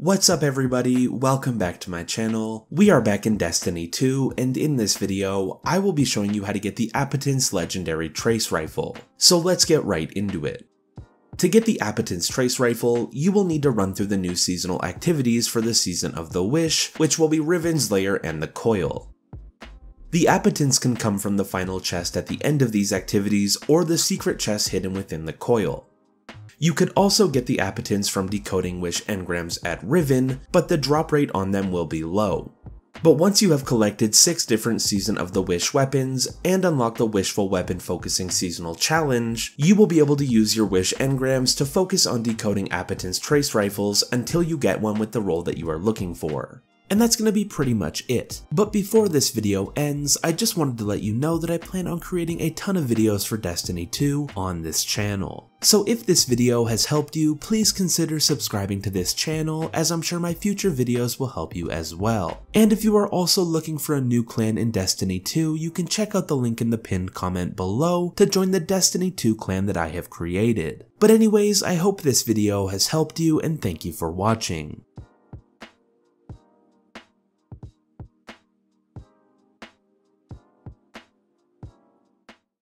What's up everybody, welcome back to my channel. We are back in Destiny 2, and in this video, I will be showing you how to get the Appetence Legendary Trace Rifle. So let's get right into it. To get the Appetence Trace Rifle, you will need to run through the new seasonal activities for the Season of the Wish, which will be Riven's Lair and the Coil. The Appetence can come from the final chest at the end of these activities, or the secret chest hidden within the Coil. You could also get the Appetence from decoding Wish engrams at Riven, but the drop rate on them will be low. But once you have collected 6 different Season of the Wish weapons and unlock the Wishful Weapon Focusing Seasonal Challenge, you will be able to use your Wish engrams to focus on decoding Appetence Trace Rifles until you get one with the role that you are looking for. And that's going to be pretty much it. But before this video ends, I just wanted to let you know that I plan on creating a ton of videos for Destiny 2 on this channel. So if this video has helped you, please consider subscribing to this channel, as I'm sure my future videos will help you as well. And if you are also looking for a new clan in Destiny 2, you can check out the link in the pinned comment below to join the Destiny 2 clan that I have created. But anyways, I hope this video has helped you, and thank you for watching.